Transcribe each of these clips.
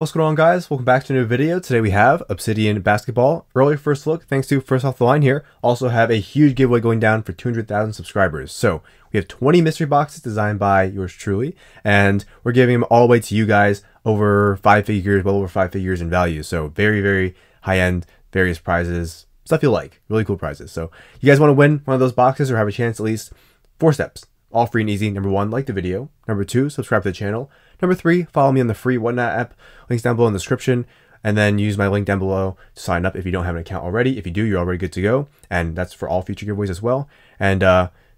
What's going on, guys? Welcome back to a new video. Today we have Obsidian basketball early first look. Thanks to First Off the Line here. Also have a huge giveaway going down for 200,000 subscribers. So we have 20 mystery boxes designed by yours truly, and we're giving them all the way to you guys over 5 figures, well over 5 figures in value. So very, very high end, various prizes, stuff you like, really cool prizes. So you guys want to win one of those boxes or have a chance at least, 4 steps. All free and easy. Number 1, like the video. Number 2, subscribe to the channel. Number 3, follow me on the free Whatnot app. Links down below in the description. And then use my link down below to sign up if you don't have an account already. If you do, you're already good to go. And that's for all future giveaways as well. And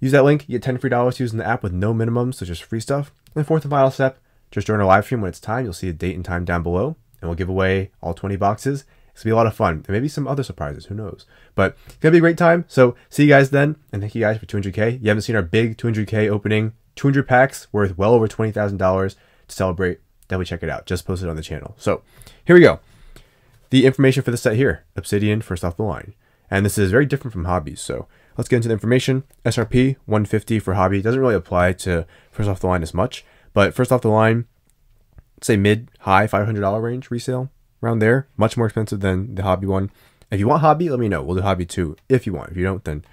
use that link. You get $10 free dollars using the app with no minimum, so just free stuff. And 4th and final step, just join our live stream when it's time. You'll see a date and time down below. And we'll give away all 20 boxes. It's going to be a lot of fun. There may be some other surprises. Who knows? But it's going to be a great time. So see you guys then. And thank you guys for 200K. You haven't seen our big 200K opening. 200 packs worth well over $20,000 to celebrate. Definitely check it out. Just posted on the channel. So here we go. The information for the set here. Obsidian First Off the Line. And this is very different from hobbies. So let's get into the information. SRP 150 for hobby. Doesn't really apply to First Off the Line as much. But First Off the Line, say mid-high $500 range resale. Around there, much more expensive than the hobby one. If you want hobby, let me know. We'll do hobby too if you want. If you don't, then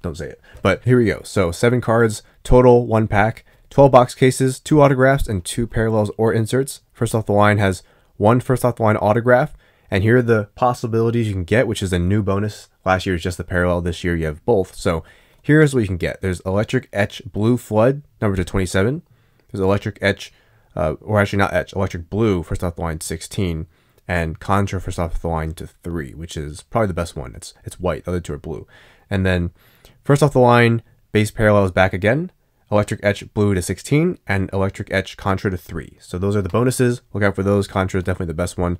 don't say it. But here we go. So 7 cards total, 1 pack, 12 box cases, 2 autographs, and 2 parallels or inserts. First Off the Line has 1 First Off the Line autograph, and here are the possibilities you can get, which is a new bonus. Last year is just the parallel. This year you have both. So here's what you can get. There's Electric Etch Blue Flood, number to 27. There's Electric Etch, or actually not Etch, Electric Blue First Off the Line 16. And Contra First Off the Line to 3, which is probably the best one. It's white. The other 2 are blue. And then First Off the Line base parallel is back again. Electric Etch Blue to 16 and Electric Etch Contra to 3. So those are the bonuses. Look out for those. Contra is definitely the best one.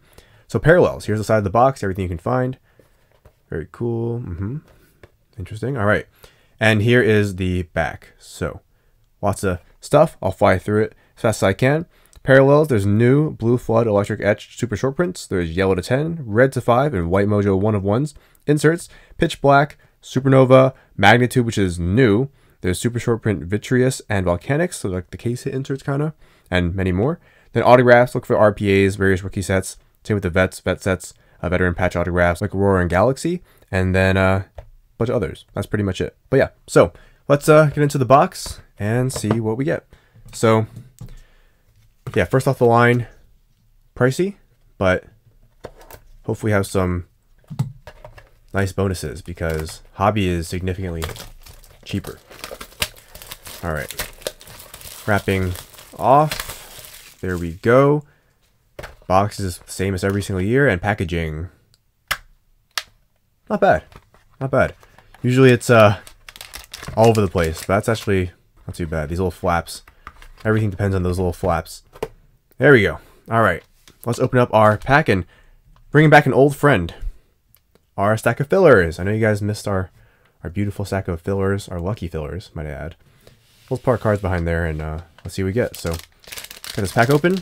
So parallels. Here's the side of the box. Everything you can find. Very cool. Interesting. All right. And here is the back. So lots of stuff. I'll fly through it as fast as I can. Parallels, there's new Blue Flood Electric Etch super short prints. There's yellow to 10, red to 5, and white mojo 1 of 1s. Inserts, Pitch Black, Supernova, Magnitude, which is new. There's super short print Vitreous and Volcanics, so like the case hit inserts kind of, and many more. Then autographs, look for RPAs, various rookie sets. Same with the vets, vet sets, veteran patch autographs, like Aurora and Galaxy, and then a bunch of others. That's pretty much it. But yeah, so let's get into the box and see what we get. So yeah, First Off the Line, pricey, but hopefully have some nice bonuses because hobby is significantly cheaper. All right, wrapping off. There we go. Box is the same as every single year, and packaging, not bad, not bad. Usually it's all over the place, but that's actually not too bad. These little flaps, everything depends on those little flaps. There we go. All right, let's open up our pack and bring back an old friend, our stack of fillers. I know you guys missed our beautiful stack of fillers, our lucky fillers, might I add. Let's put our cards behind there and let's see what we get. So, get this pack open.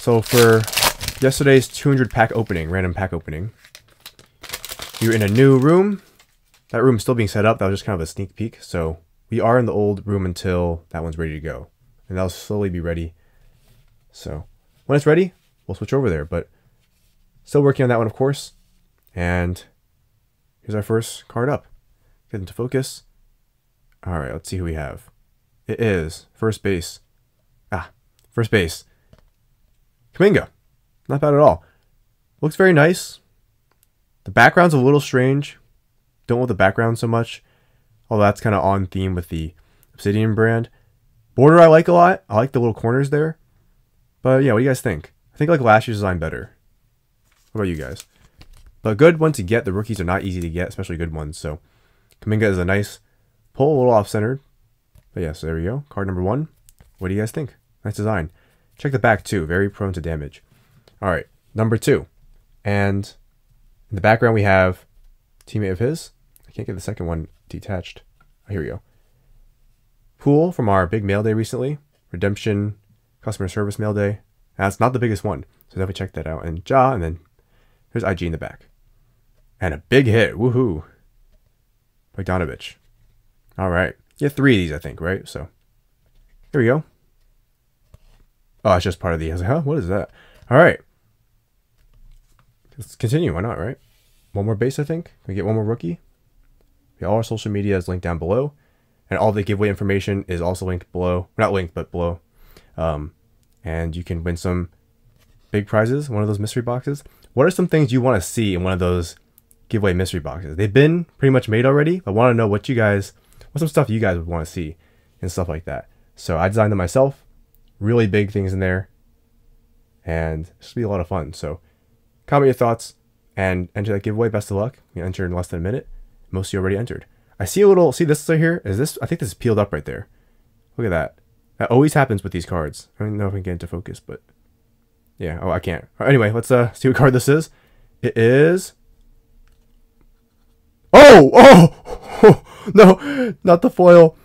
So for yesterday's 200 pack opening, random pack opening, you're in a new room. That room's still being set up. That was just kind of a sneak peek. So we are in the old room until that one's ready to go. And that'll slowly be ready. So when it's ready, we'll switch over there, but still working on that one, of course. And here's our first card up. Get into focus. All right, let's see who we have. It is first base. First base. Kuminga. Not bad at all. Looks very nice. The background's a little strange. Don't love the background so much. Although that's kind of on theme with the Obsidian brand. Border I like a lot. I like the little corners there. But yeah, what do you guys think? I think like last year's design better. What about you guys? But good one to get. The rookies are not easy to get, especially good ones. So Kuminga is a nice pull, a little off-centered. But yeah, so there we go. Card number 1. What do you guys think? Nice design. Check the back too. Very prone to damage. All right, number 2. And in the background we have a teammate of his. I can't get the second one detached. Oh, here we go. Pool from our big mail day recently. Redemption customer service mail day. That's not the biggest one, so definitely check that out. And Ja, and then there's IG in the back. And a big hit. Woohoo. Bogdanovich. All right. You have 3 of these, I think, right? So here we go. Oh, it's just part of the... I was like, huh? What is that? All right. Let's continue. Why not, right? One more base, I think. Can we get one more rookie? Yeah, all our social media is linked down below. And all the giveaway information is also linked below. Not linked, but below. And you can win some big prizes. One of those mystery boxes. What are some things you want to see in one of those giveaway mystery boxes? They've been pretty much made already. I want to know what you guys... what's some stuff you guys would want to see and stuff like that. So I designed them myself. Really big things in there. And it's be a lot of fun. So comment your thoughts and enter that giveaway. Best of luck. You enter in less than a minute. Most of you already entered. I see a little, see this right here? Is this, I think this is peeled up right there. Look at that. That always happens with these cards. I don't know if I can get into focus, but yeah. Oh, I can't. Right, anyway, let's see what card this is. It is... oh! Oh! No, not the foil.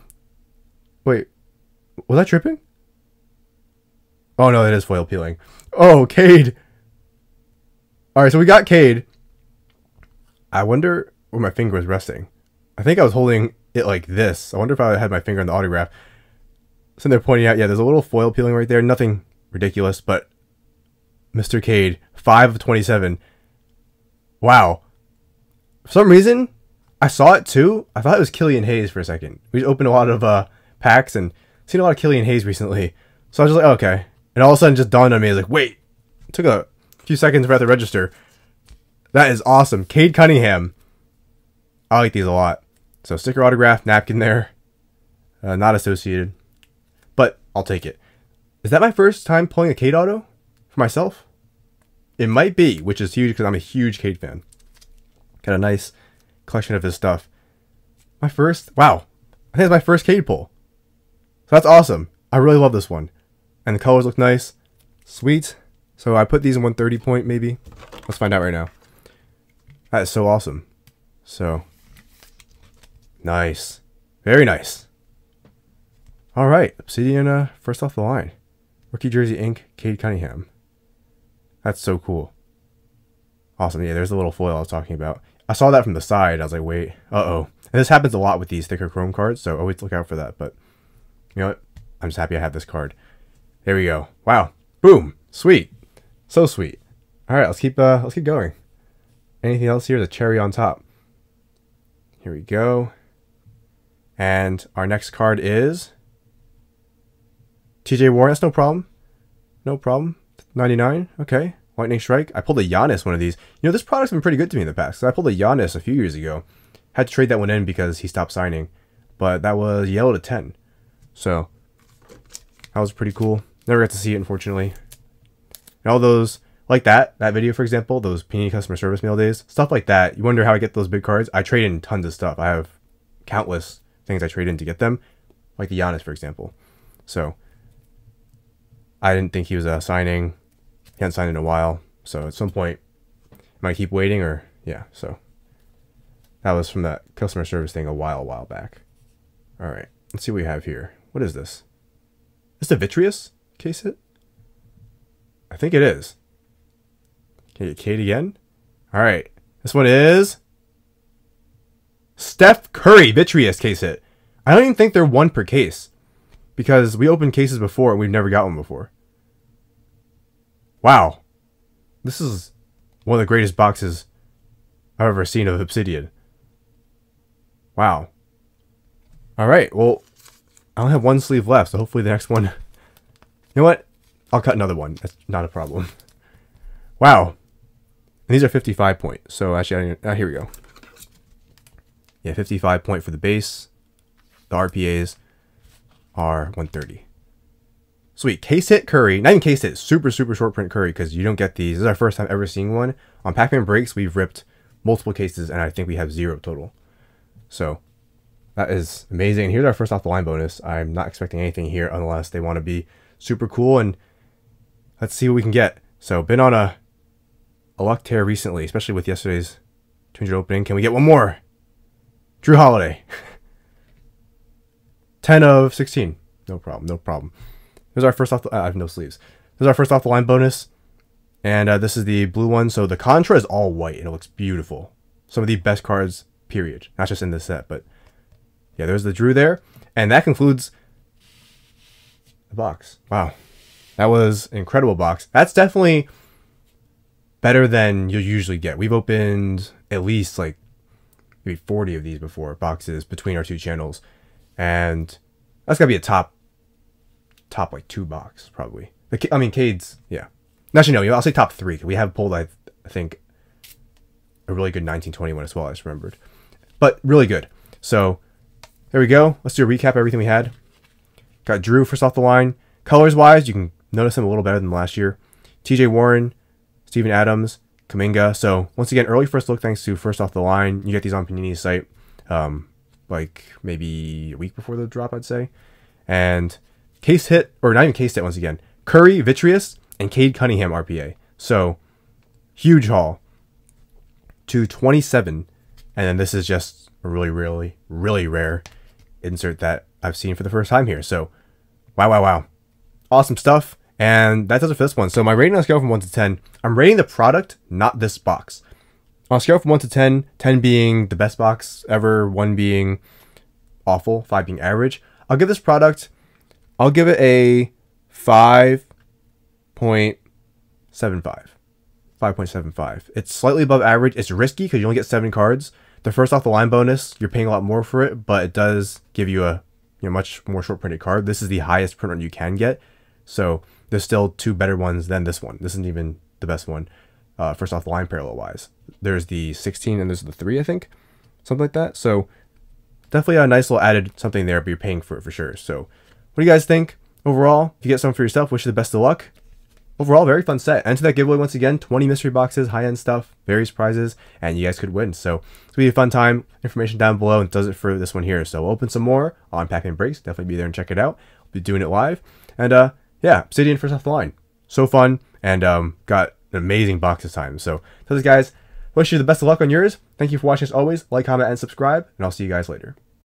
Wait, was I tripping? Oh no, that is foil peeling. Oh, Cade. All right, so we got Cade. I wonder where my finger was resting. I think I was holding it like this. I wonder if I had my finger on the autograph. So they're pointing out, yeah, there's a little foil peeling right there. Nothing ridiculous, but Mr. Cade, 5 of 27. Wow. For some reason, I saw it too. I thought it was Killian Hayes for a second. We opened a lot of packs and seen a lot of Killian Hayes recently. So I was just like, oh, okay. And all of a sudden it just dawned on me. I was like, wait. It took a few seconds for it to register. That is awesome. Cade Cunningham. I like these a lot. So sticker, autograph, napkin there. Not associated. But I'll take it. Is that my first time pulling a Cade auto for myself? It might be, which is huge because I'm a huge Cade fan. Got a nice collection of his stuff. My first... wow. I think it's my first Cade pull. So that's awesome. I really love this one. And the colors look nice. Sweet. So I put these in 130 point maybe. Let's find out right now. That is so awesome. So... nice. Very nice. All right. Obsidian first off the line. Rookie Jersey Inc. Cade Cunningham. That's so cool. Awesome. Yeah, there's the little foil I was talking about. I saw that from the side. I was like, wait. Uh-oh. And this happens a lot with these thicker chrome cards, so always look out for that. But you know what? I'm just happy I have this card. There we go. Wow. Boom. Sweet. So sweet. All right. Let's keep going. Anything else here? The cherry on top. Here we go. And our next card is T.J. Warren. That's no problem. No problem. 99. Okay. Lightning Strike. I pulled a Giannis one of these. You know, this product's been pretty good to me in the past. So I pulled a Giannis a few years ago. Had to trade that one in because he stopped signing. But that was yellow to 10. So that was pretty cool. Never got to see it, unfortunately. And all those, like that video, for example, those Panini customer service mail days, stuff like that. You wonder how I get those big cards. I trade in tons of stuff. I have countless things I trade in to get them, like the Giannis, for example. So I didn't think he was signing. He hasn't signed in a while, so at some point, might keep waiting, or yeah. So that was from that customer service thing a while back. All right, let's see what we have here. What is this? Is this a Vitreous case hit? I think it is. Can you get Cade again? All right, this one is Steph Curry Vitreous case hit. I don't even think they're one per case because we opened cases before and we've never got one before. Wow, this is one of the greatest boxes I've ever seen of Obsidian. Wow. All right, well, I only have one sleeve left, so hopefully the next one... you know what? I'll cut another one. That's not a problem. Wow. And these are 55 point, so actually, here we go. Yeah, 55 point for the base. The RPAs are 130. Sweet. Case hit Curry. Not even case hit. Super, super short print Curry because you don't get these. This is our first time ever seeing one. On Packman Breaks, we've ripped multiple cases, and I think we have 0 total. So that is amazing. And here's our first off the line bonus. I'm not expecting anything here unless they want to be super cool, and let's see what we can get. So been on a luck tear recently, especially with yesterday's 200 opening. Can we get one more? Drew Holiday. 10 of 16. No problem. No problem. This is our first off the... I have no sleeves. This is our first off the line bonus. And this is the blue one. So the Contra is all white and it looks beautiful. Some of the best cards, period. Not just in this set, but... yeah, there's the Drew there. And that concludes the box. Wow. That was an incredible box. That's definitely better than you'll usually get. We've opened at least like maybe 40 of these before, boxes between our two channels, and that's gotta be a top like two box probably. I mean, Cade's, yeah. Actually, no, I'll say top three. We have pulled, I think, a really good 1921 as well, I just remembered. But really good. So there we go. Let's do a recap of everything we had. Got Drew first off the line. Colors-wise, you can notice him a little better than last year. T.J. Warren, Stephen Adams, Kuminga. So once again, early first look thanks to first off the line. You get these on Panini's site like maybe a week before the drop, I'd say. And case hit, or not even case hit once again. Curry, Vitreous, and Cade Cunningham RPA. So huge haul to 27. And then this is just a really, really, really rare insert that I've seen for the first time here. So wow, wow, wow. Awesome stuff. And that does it for this one. So my rating on a scale from 1 to 10, I'm rating the product, not this box. On a scale from 1 to 10, 10 being the best box ever, 1 being awful, 5 being average. I'll give this product, I'll give it a 5.75. It's slightly above average. It's risky because you only get 7 cards. The first off the line bonus, you're paying a lot more for it, but it does give you a much more short printed card. This is the highest print run you can get. So there's still 2 better ones than this one. This isn't even the best one, first off the line parallel wise. There's the 16 and there's the 3, I think, something like that. So definitely a nice little added something there, but you're paying for it for sure. So what do you guys think? Overall, if you get some for yourself, wish you the best of luck. Overall, very fun set. Enter that giveaway once again, 20 mystery boxes, high-end stuff, various prizes, and you guys could win. So it's going to be a fun time. Information down below, and does it for this one here. So we'll open some more on Packman Breaks. Definitely be there and check it out. We'll be doing it live. And yeah, Obsidian first off the line. So fun, and got an amazing box this time. So to those guys, wish you the best of luck on yours. Thank you for watching as always. Like, comment, and subscribe, and I'll see you guys later.